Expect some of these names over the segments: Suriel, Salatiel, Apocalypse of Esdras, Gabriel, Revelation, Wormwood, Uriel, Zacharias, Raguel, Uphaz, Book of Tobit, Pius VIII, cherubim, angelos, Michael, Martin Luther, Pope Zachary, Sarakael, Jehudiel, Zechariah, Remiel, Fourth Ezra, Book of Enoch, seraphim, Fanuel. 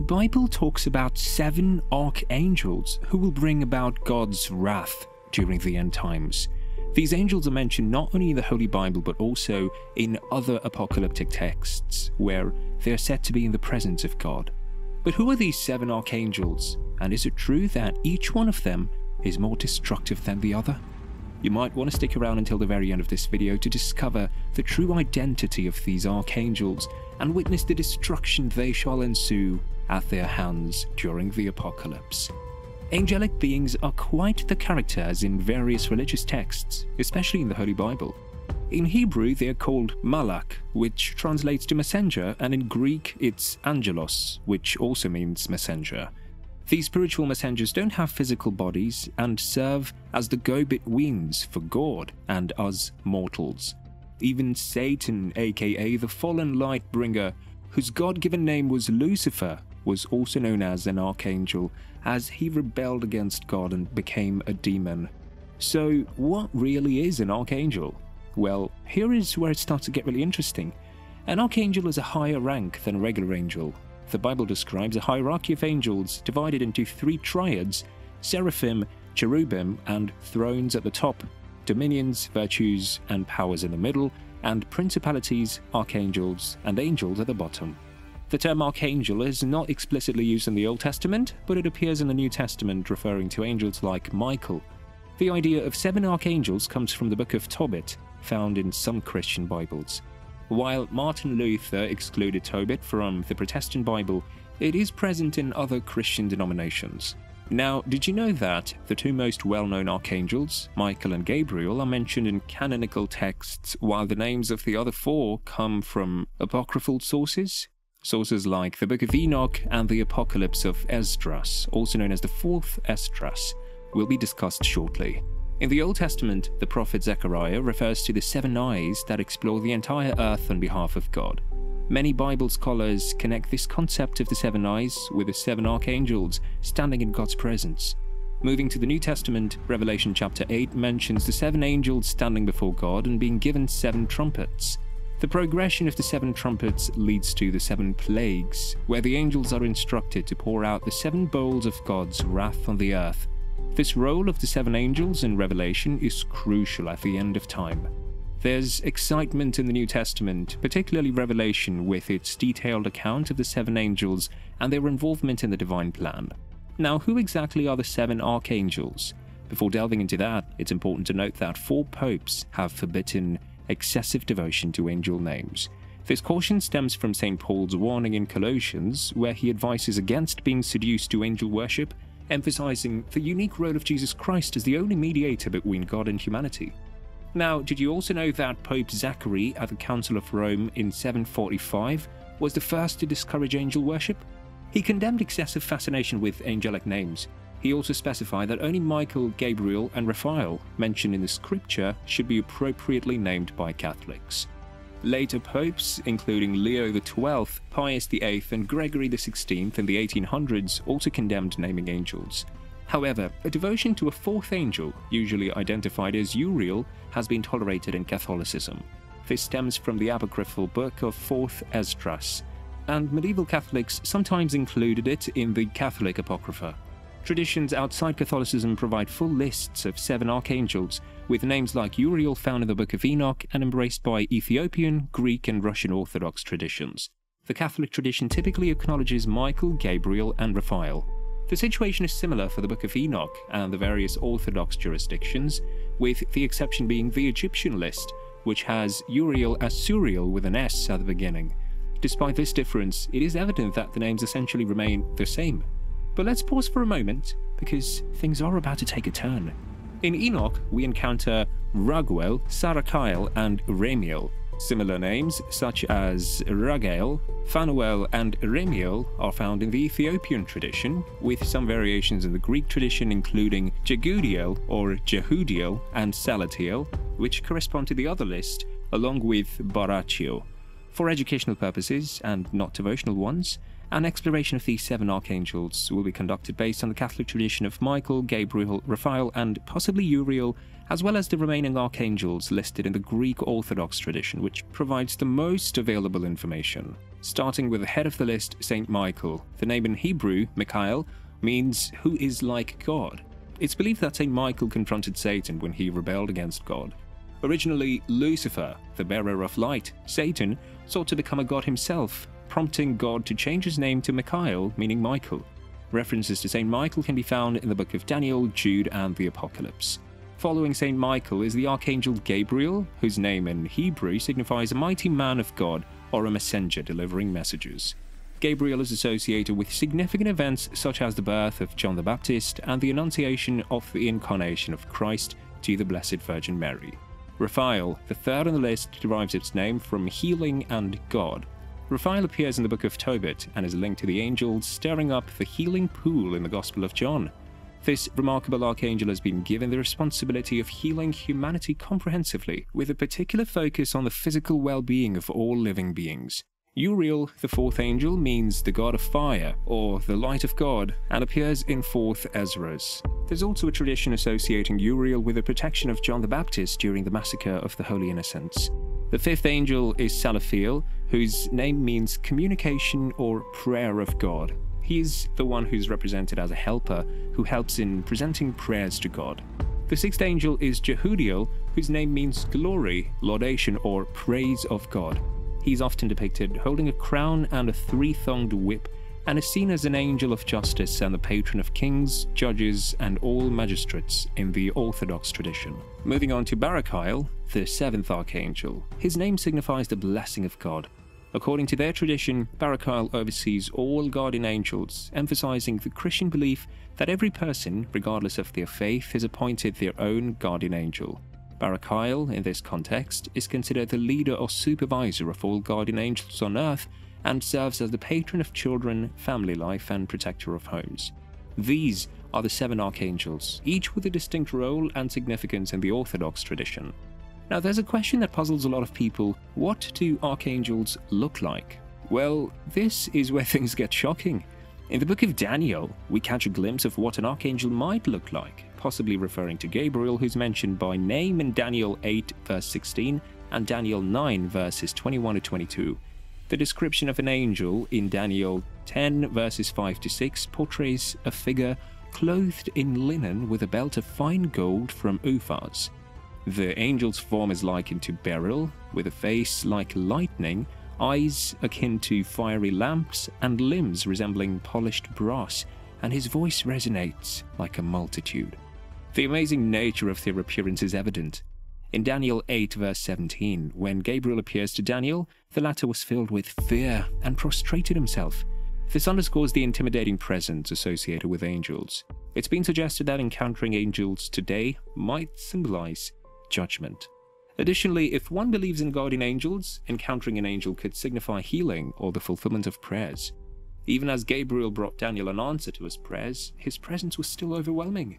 the Bible talks about 7 archangels who will bring about God's wrath during the end times. These angels are mentioned not only in the Holy Bible but also in other apocalyptic texts where they are said to be in the presence of God. But who are these 7 archangels, and is it true that each one of them is more destructive than the other? You might want to stick around until the very end of this video to discover the true identity of these archangels and witness the destruction they shall ensue at their hands during the apocalypse. Angelic beings are quite the characters in various religious texts, especially in the Holy Bible. In Hebrew they are called malach, which translates to messenger, and in Greek it's angelos, which also means messenger. These spiritual messengers don't have physical bodies and serve as the go-betweens for God and us mortals. Even Satan, aka the fallen light bringer, whose God-given name was Lucifer, was also known as an archangel, as he rebelled against God and became a demon. So what really is an archangel? Well, here is where it starts to get really interesting. An archangel is a higher rank than a regular angel. The Bible describes a hierarchy of angels divided into 3 triads: seraphim, cherubim, and thrones at the top, dominions, virtues, and powers in the middle, and principalities, archangels, and angels at the bottom. The term archangel is not explicitly used in the Old Testament, but it appears in the New Testament referring to angels like Michael. The idea of 7 archangels comes from the Book of Tobit, found in some Christian Bibles. While Martin Luther excluded Tobit from the Protestant Bible, it is present in other Christian denominations. Now, did you know that the 2 most well-known archangels, Michael and Gabriel, are mentioned in canonical texts, while the names of the other 4 come from apocryphal sources? Sources like the Book of Enoch and the Apocalypse of Esdras, also known as the Fourth Ezras, will be discussed shortly. In the Old Testament, the prophet Zechariah refers to the 7 eyes that explore the entire earth on behalf of God. Many Bible scholars connect this concept of the 7 eyes with the 7 archangels standing in God's presence. Moving to the New Testament, Revelation chapter 8 mentions the 7 angels standing before God and being given 7 trumpets. The progression of the 7 trumpets leads to the 7 plagues, where the angels are instructed to pour out the 7 bowls of God's wrath on the earth. This role of the 7 angels in Revelation is crucial at the end of time. There's excitement in the New Testament, particularly Revelation, with its detailed account of the 7 angels and their involvement in the divine plan. Now, who exactly are the 7 archangels? Before delving into that, it's important to note that 4 popes have forbidden excessive devotion to angel names. This caution stems from St. Paul's warning in Colossians, where he advises against being seduced to angel worship, emphasizing the unique role of Jesus Christ as the only mediator between God and humanity. Now, did you also know that Pope Zachary at the Council of Rome in 745 was the first to discourage angel worship? He condemned excessive fascination with angelic names. He also specified that only Michael, Gabriel, and Raphael mentioned in the scripture should be appropriately named by Catholics. Later popes, including Leo XII, Pius VIII, and Gregory XVI in the 1800s, also condemned naming angels. However, a devotion to a 4th angel, usually identified as Uriel, has been tolerated in Catholicism. This stems from the apocryphal Book of Fourth Esdras, and medieval Catholics sometimes included it in the Catholic Apocrypha. Traditions outside Catholicism provide full lists of 7 archangels, with names like Uriel found in the Book of Enoch and embraced by Ethiopian, Greek, and Russian Orthodox traditions. The Catholic tradition typically acknowledges Michael, Gabriel, and Raphael. The situation is similar for the Book of Enoch and the various Orthodox jurisdictions, with the exception being the Egyptian list, which has Uriel as Suriel with an S at the beginning. Despite this difference, it is evident that the names essentially remain the same. But let's pause for a moment, because things are about to take a turn. In Enoch, we encounter Raguel, Sarakael, and Remiel. Similar names, such as Raguel, Fanuel, and Remiel, are found in the Ethiopian tradition, with some variations in the Greek tradition, including Jehudiel or Jehudiel and Salatiel, which correspond to the other list, along with Barachiel. For educational purposes, and not devotional ones, an exploration of these 7 archangels will be conducted based on the Catholic tradition of Michael, Gabriel, Raphael, and possibly Uriel, as well as the remaining archangels listed in the Greek Orthodox tradition, which provides the most available information. starting with the head of the list, Saint Michael. The name in Hebrew, Mikhael, means who is like God. It's believed that Saint Michael confronted Satan when he rebelled against God. Originally, Lucifer, the bearer of light, Satan, sought to become a god himself, prompting God to change his name to Mikhael, meaning Michael. References to Saint Michael can be found in the Book of Daniel, Jude, and the Apocalypse. Following Saint Michael is the Archangel Gabriel, whose name in Hebrew signifies a mighty man of God or a messenger delivering messages. Gabriel is associated with significant events such as the birth of John the Baptist and the annunciation of the incarnation of Christ to the Blessed Virgin Mary. Raphael, the third on the list, derives its name from healing and God. Raphael appears in the Book of Tobit and is linked to the angel stirring up the healing pool in the Gospel of John. This remarkable archangel has been given the responsibility of healing humanity comprehensively, with a particular focus on the physical well-being of all living beings. Uriel, the fourth angel, means the god of fire, or the light of God, and appears in Fourth Ezra. There's also a tradition associating Uriel with the protection of John the Baptist during the massacre of the Holy Innocents. The fifth angel is Salatiel, whose name means communication or prayer of God. He is the one who's represented as a helper, who helps in presenting prayers to God. The sixth angel is Jehudiel, whose name means glory, laudation, or praise of God. He's often depicted holding a crown and a three-thonged whip, and is seen as an angel of justice and the patron of kings, judges, and all magistrates in the Orthodox tradition. Moving on to Barachiel, the seventh archangel. His name signifies the blessing of God. According to their tradition, Barachiel oversees all guardian angels, emphasizing the Christian belief that every person, regardless of their faith, is appointed their own guardian angel. Barachiel, in this context, is considered the leader or supervisor of all guardian angels on earth and serves as the patron of children, family life, and protector of homes. These are the seven archangels, each with a distinct role and significance in the Orthodox tradition. Now, there's a question that puzzles a lot of people. What do archangels look like? Well, this is where things get shocking. In the Book of Daniel, we catch a glimpse of what an archangel might look like, possibly referring to Gabriel, who's mentioned by name in Daniel 8 verse 16 and Daniel 9 verses 21 to 22. The description of an angel in Daniel 10 verses 5 to 6 portrays a figure clothed in linen with a belt of fine gold from Uphaz. The angel's form is likened to beryl, with a face like lightning, eyes akin to fiery lamps, and limbs resembling polished brass, and his voice resonates like a multitude. The amazing nature of their appearance is evident. In Daniel 8 verse 17, when Gabriel appears to Daniel, the latter was filled with fear and prostrated himself. This underscores the intimidating presence associated with angels. It's been suggested that encountering angels today might symbolize judgment. Additionally, if one believes in guardian angels, encountering an angel could signify healing or the fulfillment of prayers. Even as Gabriel brought Daniel an answer to his prayers, his presence was still overwhelming.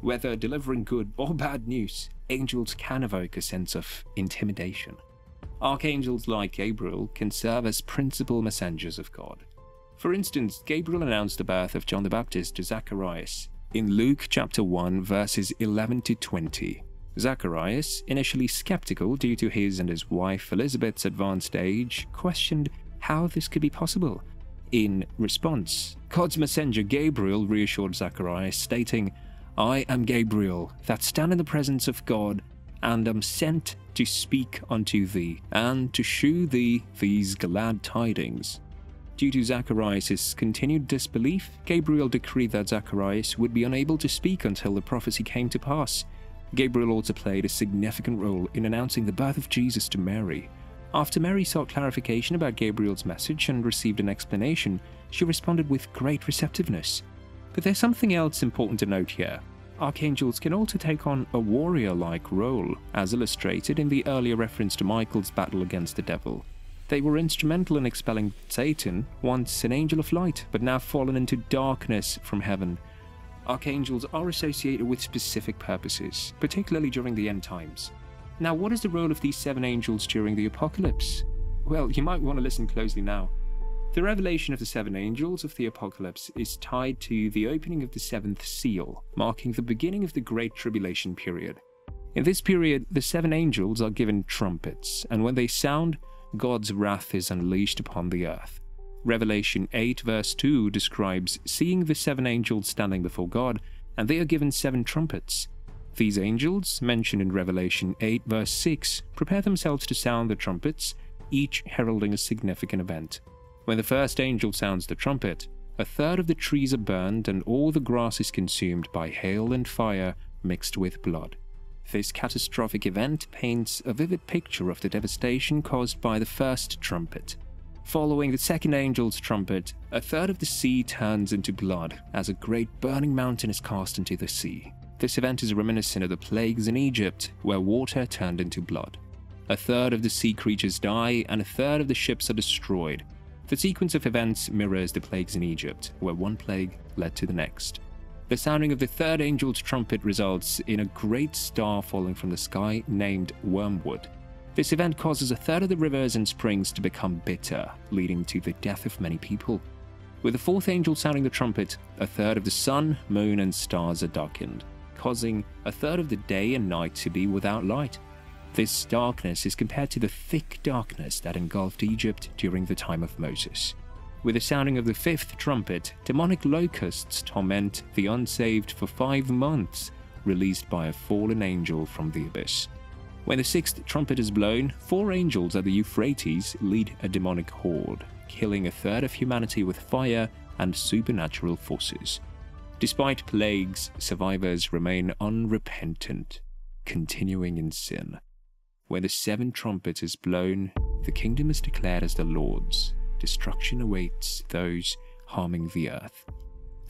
Whether delivering good or bad news, angels can evoke a sense of intimidation. Archangels like Gabriel can serve as principal messengers of God. For instance, Gabriel announced the birth of John the Baptist to Zacharias in Luke chapter 1 verses 11 to 20. Zacharias, initially skeptical due to his and his wife Elizabeth's advanced age, questioned how this could be possible. In response, God's messenger Gabriel reassured Zacharias, stating, "I am Gabriel, that stand in the presence of God, and am sent to speak unto thee, and to shew thee these glad tidings." Due to Zacharias' continued disbelief, Gabriel decreed that Zacharias would be unable to speak until the prophecy came to pass. Gabriel also played a significant role in announcing the birth of Jesus to Mary. After Mary sought clarification about Gabriel's message and received an explanation, she responded with great receptiveness. But there's something else important to note here. Archangels can also take on a warrior-like role, as illustrated in the earlier reference to Michael's battle against the devil. They were instrumental in expelling Satan, once an angel of light, but now fallen into darkness from heaven. Archangels are associated with specific purposes, particularly during the end times. Now, what is the role of these seven angels during the apocalypse? Well, you might want to listen closely now. The revelation of the seven angels of the apocalypse is tied to the opening of the seventh seal, marking the beginning of the Great Tribulation period. In this period, the seven angels are given trumpets, and when they sound, God's wrath is unleashed upon the earth. Revelation 8 verse 2 describes seeing the seven angels standing before God, and they are given seven trumpets. These angels, mentioned in Revelation 8 verse 6, prepare themselves to sound the trumpets, each heralding a significant event. When the first angel sounds the trumpet, a third of the trees are burned and all the grass is consumed by hail and fire mixed with blood. This catastrophic event paints a vivid picture of the devastation caused by the first trumpet. Following the second angel's trumpet, a third of the sea turns into blood as a great burning mountain is cast into the sea. This event is reminiscent of the plagues in Egypt, where water turned into blood. A third of the sea creatures die and a third of the ships are destroyed. The sequence of events mirrors the plagues in Egypt, where one plague led to the next. The sounding of the third angel's trumpet results in a great star falling from the sky named Wormwood. This event causes a third of the rivers and springs to become bitter, leading to the death of many people. With the fourth angel sounding the trumpet, a third of the sun, moon, and stars are darkened, causing a third of the day and night to be without light. This darkness is compared to the thick darkness that engulfed Egypt during the time of Moses. With the sounding of the fifth trumpet, demonic locusts torment the unsaved for 5 months, released by a fallen angel from the abyss. When the sixth trumpet is blown, four angels at the Euphrates lead a demonic horde, killing a third of humanity with fire and supernatural forces. Despite plagues, survivors remain unrepentant, continuing in sin. When the seventh trumpet is blown, the kingdom is declared as the Lord's. Destruction awaits those harming the earth.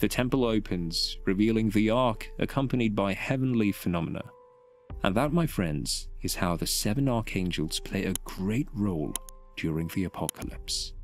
The temple opens, revealing the ark accompanied by heavenly phenomena. And that, my friends, is how the seven archangels play a great role during the apocalypse.